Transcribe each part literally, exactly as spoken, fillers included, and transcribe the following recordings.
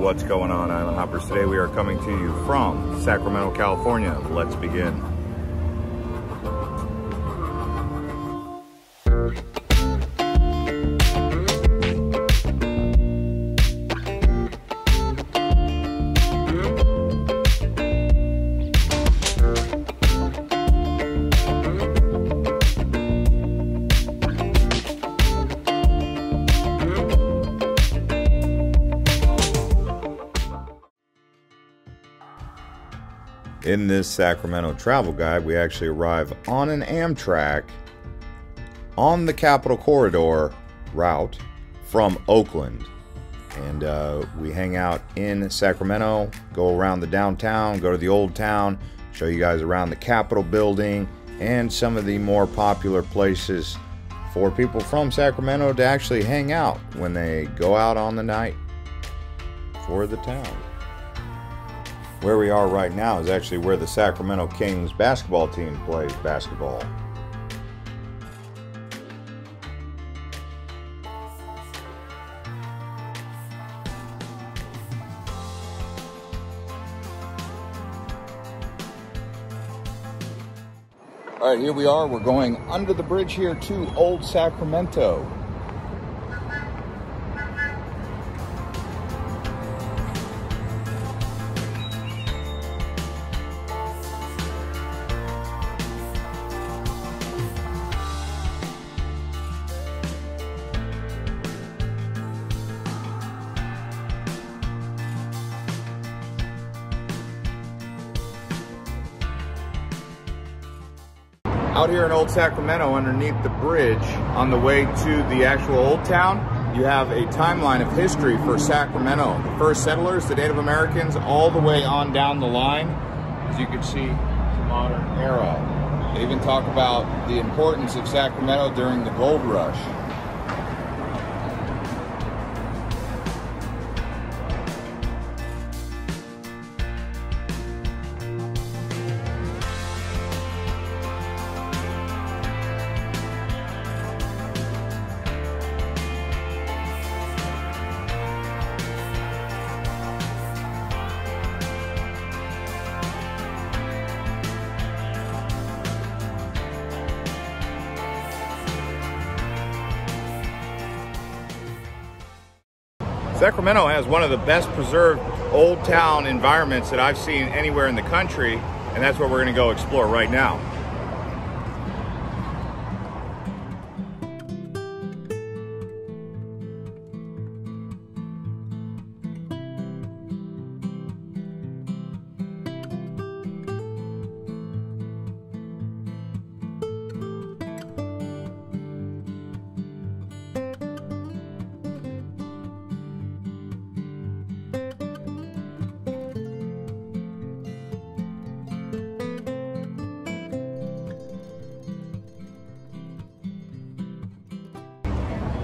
What's going on, Island Hoppers? Today we are coming to you from Sacramento, California. Let's begin. In this Sacramento travel guide, we actually arrive on an Amtrak on the Capitol Corridor route from Oakland. And uh, we hang out in Sacramento, go around the downtown, go to the old town, show you guys around the Capitol building and some of the more popular places for people from Sacramento to actually hang out when they go out on the night for the town. Where we are right now is actually where the Sacramento Kings basketball team plays basketball. All right, here we are. We're going under the bridge here to Old Sacramento. Out here in Old Sacramento, underneath the bridge, on the way to the actual Old Town, you have a timeline of history for Sacramento. The first settlers, the Native Americans, all the way on down the line. As you can see, the modern era. They even talk about the importance of Sacramento during the Gold Rush. Sacramento has one of the best preserved old town environments that I've seen anywhere in the country, and that's what we're gonna go explore right now.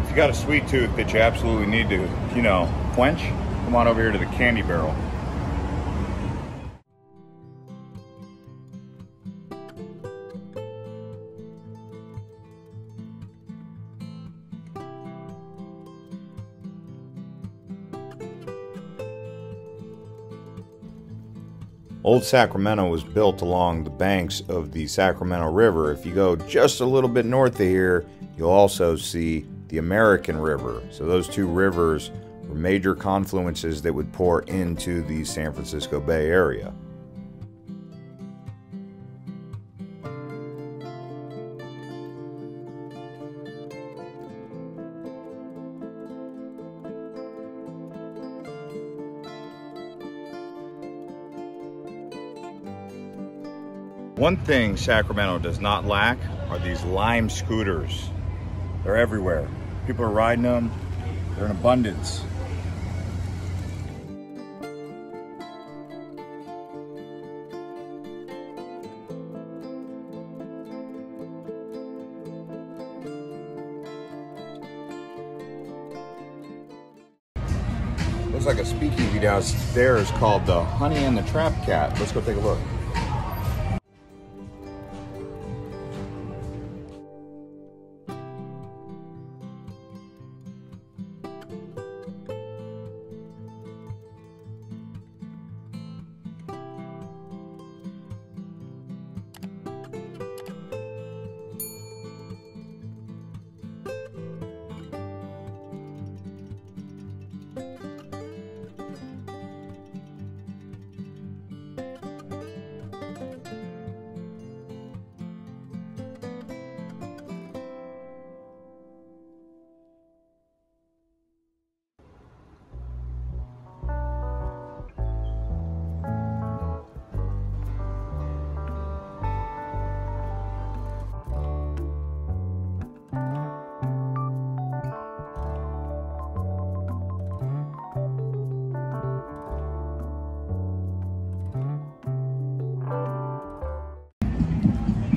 If you got a sweet tooth that you absolutely need to, you know, quench, come on over here to the candy barrel. Old Sacramento was built along the banks of the Sacramento River. If you go just a little bit north of here, you'll also see the American River. So those two rivers were major confluences that would pour into the San Francisco Bay Area. One thing Sacramento does not lack are these lime scooters. They're everywhere. People are riding them. They're in abundance. Looks like a speakeasy downstairs called the Honey and the Trap Cat. Let's go take a look.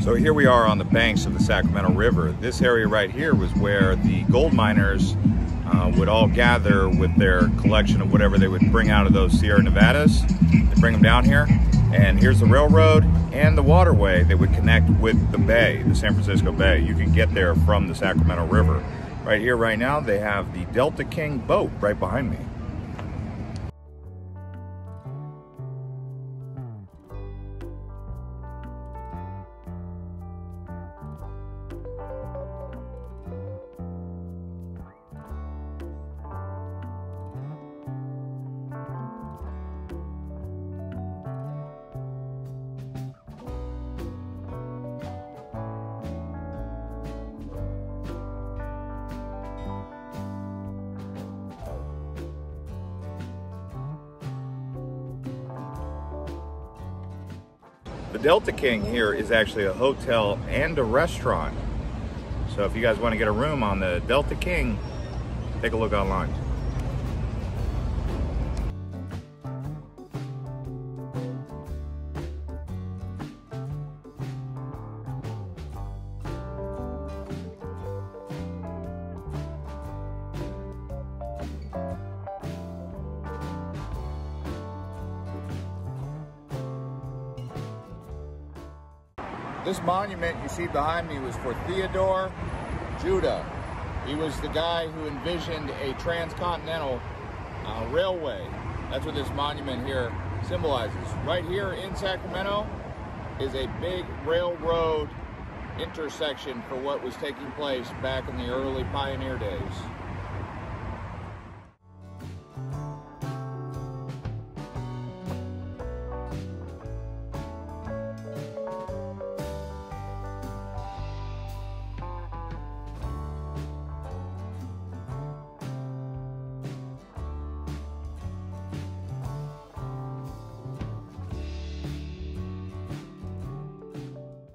So here we are on the banks of the Sacramento River. This area right here was where the gold miners uh, would all gather with their collection of whatever they would bring out of those Sierra Nevadas. They'd bring them down here. And here's the railroad and the waterway that would connect with the bay, the San Francisco Bay. You can get there from the Sacramento River. Right here, right now, they have the Delta King boat right behind me. The Delta King here is actually a hotel and a restaurant. So if you guys want to get a room on the Delta King, take a look online. This monument you see behind me was for Theodore Judah. He was the guy who envisioned a transcontinental uh, railway. That's what this monument here symbolizes. Right here in Sacramento is a big railroad intersection for what was taking place back in the early pioneer days.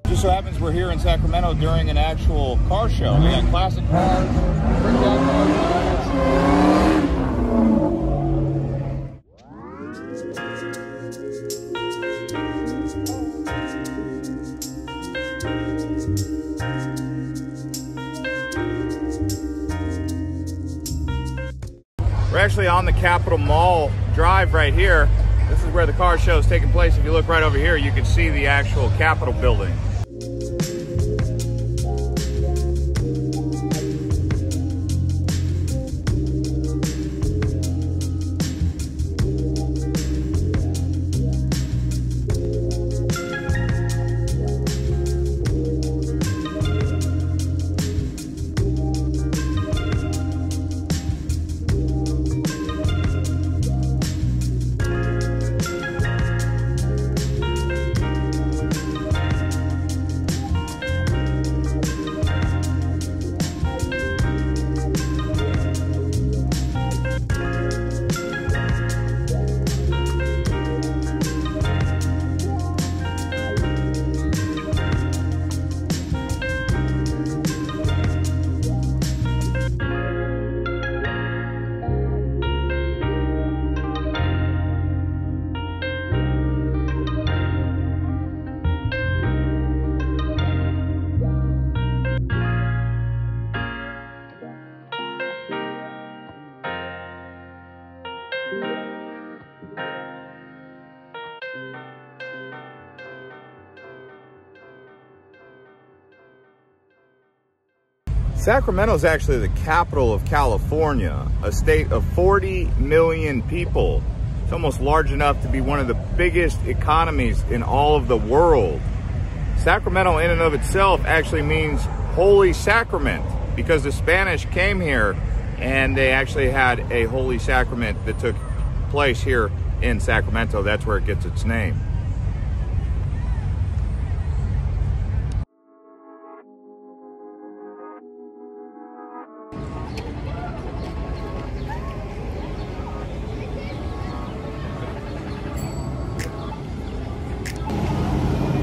Just so happens we're here in Sacramento during an actual car show. We got classic cars, we're actually on the Capitol Mall Drive right here. This is where the car show is taking place. If you look right over here, you can see the actual Capitol building. Sacramento is actually the capital of California, a state of forty million people. It's almost large enough to be one of the biggest economies in all of the world. Sacramento in and of itself actually means holy sacrament because the Spanish came here and they actually had a holy sacrament that took place here in Sacramento. That's where it gets its name.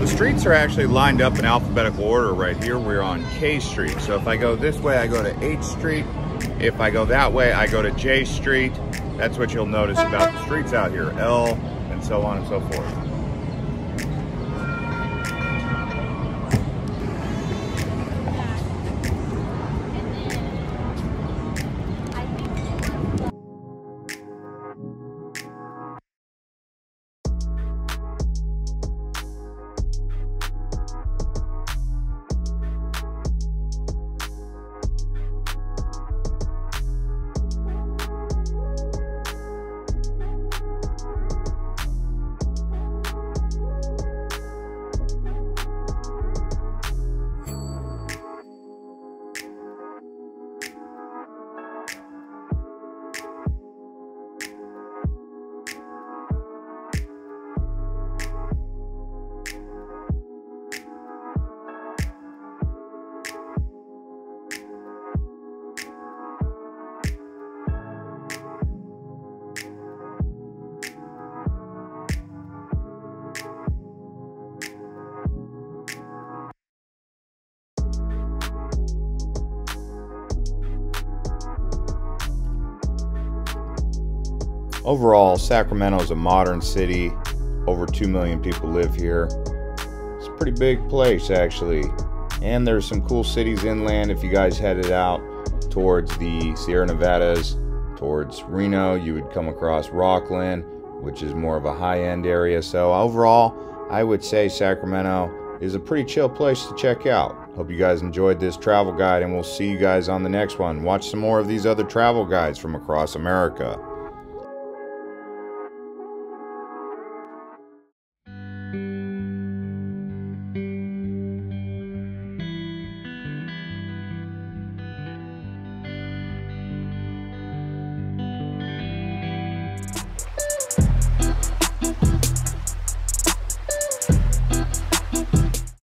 Streets are actually lined up in alphabetical order right here. We're on K Street. So if I go this way, I go to H Street. If I go that way, I go to J Street. That's what you'll notice about the streets out here. L, and so on and so forth. Overall, Sacramento is a modern city. Over two million people live here. It's a pretty big place, actually. And there's some cool cities inland if you guys headed out towards the Sierra Nevadas, towards Reno. You would come across Rocklin, which is more of a high-end area. So overall, I would say Sacramento is a pretty chill place to check out. Hope you guys enjoyed this travel guide, and we'll see you guys on the next one. Watch some more of these other travel guides from across America.